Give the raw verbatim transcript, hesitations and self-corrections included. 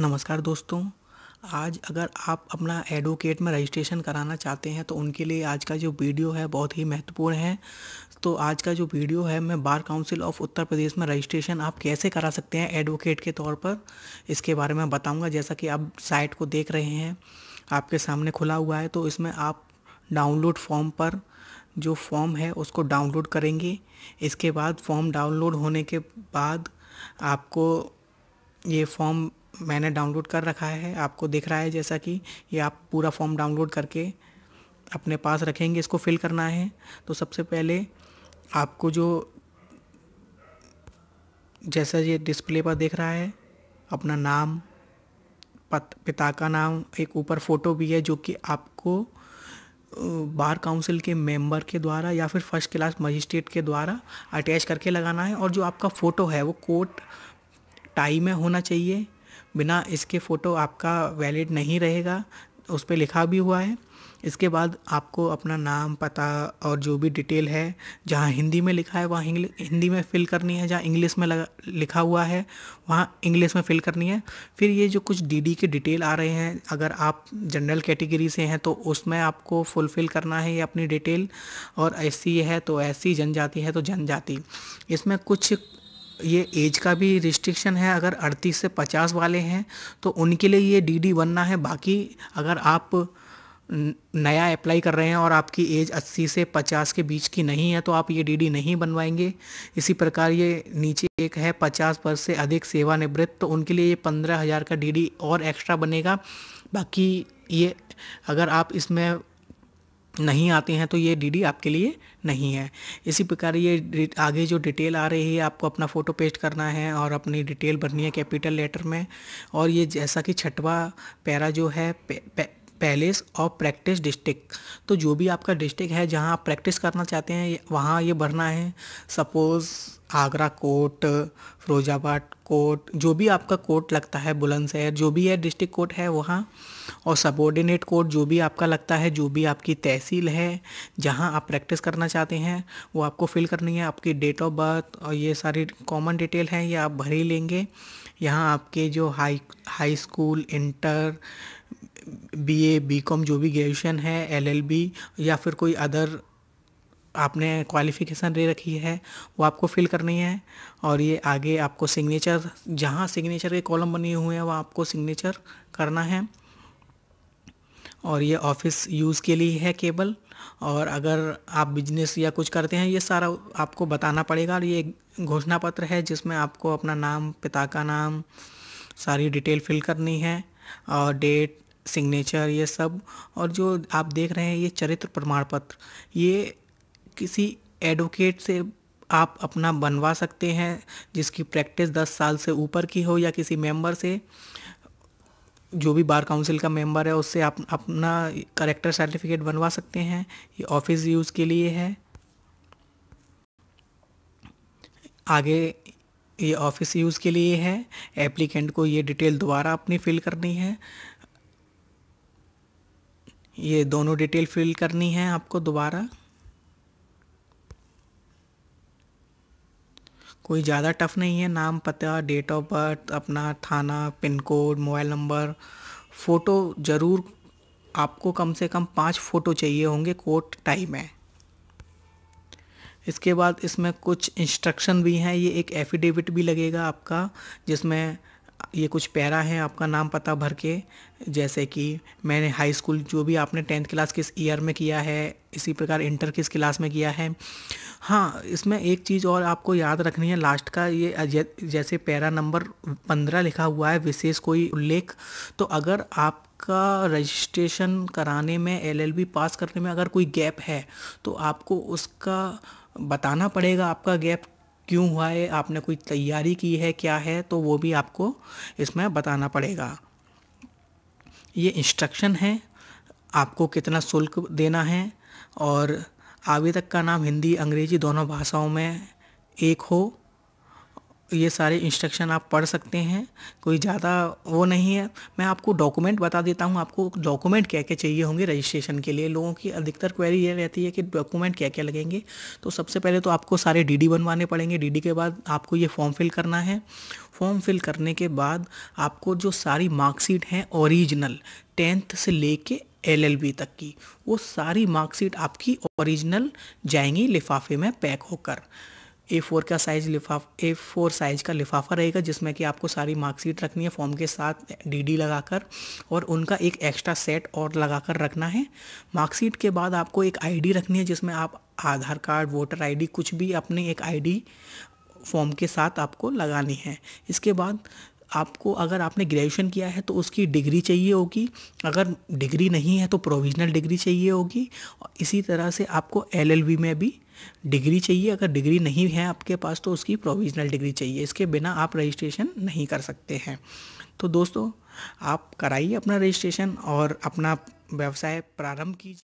नमस्कार दोस्तों, आज अगर आप अपना एडवोकेट में रजिस्ट्रेशन कराना चाहते हैं तो उनके लिए आज का जो वीडियो है बहुत ही महत्वपूर्ण है। तो आज का जो वीडियो है मैं bar council of Uttar Pradesh में रजिस्ट्रेशन आप कैसे करा सकते हैं एडवोकेट के तौर पर, इसके बारे में बताऊंगा। जैसा कि आप साइट को देख रहे हैं, आपके सामने खुला हुआ है, तो इसमें आप डाउनलोड फॉर्म पर जो फॉर्म है उसको डाउनलोड करेंगे। इसके बाद फॉर्म डाउनलोड होने के बाद आपको ये फॉर्म मैंने डाउनलोड कर रखा है, आपको दिख रहा है जैसा कि ये आप पूरा फॉर्म डाउनलोड करके अपने पास रखेंगे, इसको फिल करना है। तो सबसे पहले आपको जो जैसा ये डिस्प्ले पर दिख रहा है, अपना नाम, पत, पिता का नाम, एक ऊपर फ़ोटो भी है जो कि आपको बार काउंसिल के मेंबर के द्वारा या फिर फर्स्ट क्लास मजिस्ट्रेट के द्वारा अटैच करके लगाना है। और जो आपका फ़ोटो है वो कोट टाई में होना चाहिए, बिना इसके फ़ोटो आपका वैलिड नहीं रहेगा, उस पर लिखा भी हुआ है। इसके बाद आपको अपना नाम, पता और जो भी डिटेल है, जहाँ हिंदी में लिखा है वहाँ हिंदी में फ़िल करनी है, जहाँ इंग्लिश में लगा लिखा हुआ है वहाँ इंग्लिश में फ़िल करनी है। फिर ये जो कुछ डीडी के डिटेल आ रहे हैं, अगर आप जनरल कैटेगरी से हैं तो उसमें आपको फुलफ़िल करना है ये अपनी डिटेल, और एससी है तो एससी, जनजाति है तो जनजाति। इसमें कुछ ये एज का भी रिस्ट्रिक्शन है, अगर अड़तीस से पचास वाले हैं तो उनके लिए ये डीडी बनना है। बाकी अगर आप नया अप्लाई कर रहे हैं और आपकी एज अस्सी से पचास के बीच की नहीं है तो आप ये डीडी नहीं बनवाएंगे। इसी प्रकार ये नीचे एक है पचास वर्ष से अधिक सेवानिवृत्त, तो उनके लिए ये पंद्रह हज़ार का डीडी और एक्स्ट्रा बनेगा। बाकी ये अगर आप इसमें नहीं आते हैं तो ये डीडी आपके लिए नहीं है। इसी प्रकार ये आगे जो डिटेल आ रही है, आपको अपना फ़ोटो पेस्ट करना है और अपनी डिटेल भरनी है कैपिटल लेटर में। और ये जैसा कि छठवा पैरा जो है पे, पे, पैलेस और प्रैक्टिस डिस्ट्रिक्ट, तो जो भी आपका डिस्ट्रिक्ट है जहां आप प्रैक्टिस करना चाहते हैं वहां ये भरना है। Suppose Agra court, Firozabad court, जो भी आपका कोर्ट लगता है, बुलंदशहर जो भी है डिस्ट्रिक्ट कोर्ट है वहां, और सबॉर्डिनेट कोर्ट जो भी आपका लगता है, जो भी आपकी तहसील है जहां आप प्रैक्टिस करना चाहते हैं वो आपको फ़िल करनी है। आपकी डेट ऑफ बर्थ और ये सारी कॉमन डिटेल हैं, ये आप भर ही लेंगे। यहाँ आपके जो high high school, inter, BA, BCom, जो भी ग्रेजुएशन है, एलएलबी या फिर कोई अदर आपने क्वालिफ़िकेशन दे रखी है वो आपको फ़िल करनी है। और ये आगे आपको सिग्नेचर, जहाँ सिग्नेचर के कॉलम बने हुए हैं वहाँ आपको सिग्नेचर करना है। और ये ऑफिस यूज़ के लिए है केवल, और अगर आप बिजनेस या कुछ करते हैं ये सारा आपको बताना पड़ेगा। और ये घोषणा पत्र है जिसमें आपको अपना नाम, पिता का नाम, सारी डिटेल फिल करनी है और डेट, सिग्नेचर, ये सब। और जो आप देख रहे हैं ये चरित्र प्रमाण पत्र, ये किसी एडवोकेट से आप अपना बनवा सकते हैं जिसकी प्रैक्टिस दस साल से ऊपर की हो, या किसी मेंबर से, जो भी बार काउंसिल का मेंबर है उससे आप अपना करेक्टर सर्टिफिकेट बनवा सकते हैं। ये ऑफिस यूज़ के लिए है। आगे ये ऑफिस यूज़ के लिए है, एप्लीकेंट को ये डिटेल दोबारा अपनी फिल करनी है, ये दोनों डिटेल फिल करनी है आपको दोबारा। कोई ज़्यादा टफ नहीं है, नाम, पता, डेट ऑफ बर्थ, अपना थाना, pin code, mobile number. Photo ज़रूर आपको कम से कम पाँच फ़ोटो चाहिए होंगे कोट टाई में। इसके बाद इसमें कुछ इंस्ट्रक्शन भी हैं, ये एक एफिडेविट भी लगेगा आपका, जिसमें ये कुछ पैरा है आपका नाम, पता भर के, जैसे कि मैंने हाई स्कूल जो भी आपने टेंथ क्लास किस ईयर में किया है, इसी प्रकार इंटर किस क्लास में किया है। हाँ, इसमें एक चीज़ और आपको याद रखनी है, लास्ट का ये जैसे पैरा नंबर पंद्रह लिखा हुआ है विशेष कोई उल्लेख, तो अगर आपका रजिस्ट्रेशन कराने में, एलएलबी पास करने में अगर कोई गैप है तो आपको उसका बताना पड़ेगा, आपका गैप क्यों हुआ है, आपने कोई तैयारी की है क्या है, तो वो भी आपको इसमें बताना पड़ेगा। ये इंस्ट्रक्शन है, आपको कितना शुल्क देना है, और आवेदक का नाम हिंदी, अंग्रेजी दोनों भाषाओं में एक हो, ये सारे इंस्ट्रक्शन आप पढ़ सकते हैं, कोई ज़्यादा वो नहीं है। मैं आपको डॉक्यूमेंट बता देता हूँ आपको डॉक्यूमेंट क्या क्या चाहिए होंगे रजिस्ट्रेशन के लिए। लोगों की अधिकतर क्वेरी ये रहती है कि डॉक्यूमेंट क्या क्या लगेंगे। तो सबसे पहले तो आपको सारे डीडी बनवाने पड़ेंगे। डीडी के बाद आपको ये फॉर्म फिल करना है। फॉर्म फिल करने के बाद आपको जो सारी मार्कशीट हैं ओरिजिनल टेंथ से लेके एल एल बी तक की, वो सारी मार्कशीट आपकी ओरिजिनल जाएंगी लिफाफे में पैक होकर। ए फोर का साइज लिफाफा ए फोर साइज़ का लिफाफा रहेगा जिसमें कि आपको सारी मार्कशीट रखनी है फॉर्म के साथ डीडी लगाकर, और उनका एक एक्स्ट्रा सेट और लगाकर रखना है। मार्कशीट के बाद आपको एक आईडी रखनी है जिसमें आप आधार कार्ड, वोटर आईडी, कुछ भी अपने एक आईडी फॉर्म के साथ आपको लगानी है। इसके बाद आपको अगर आपने ग्रेजुएशन किया है तो उसकी डिग्री चाहिए होगी, अगर डिग्री नहीं है तो प्रोविजनल डिग्री चाहिए होगी। इसी तरह से आपको एल एल बी में भी डिग्री चाहिए, अगर डिग्री नहीं है आपके पास तो उसकी प्रोविजनल डिग्री चाहिए। इसके बिना आप रजिस्ट्रेशन नहीं कर सकते हैं। तो दोस्तों आप कराइए अपना रजिस्ट्रेशन और अपना व्यवसाय प्रारंभ कीजिए।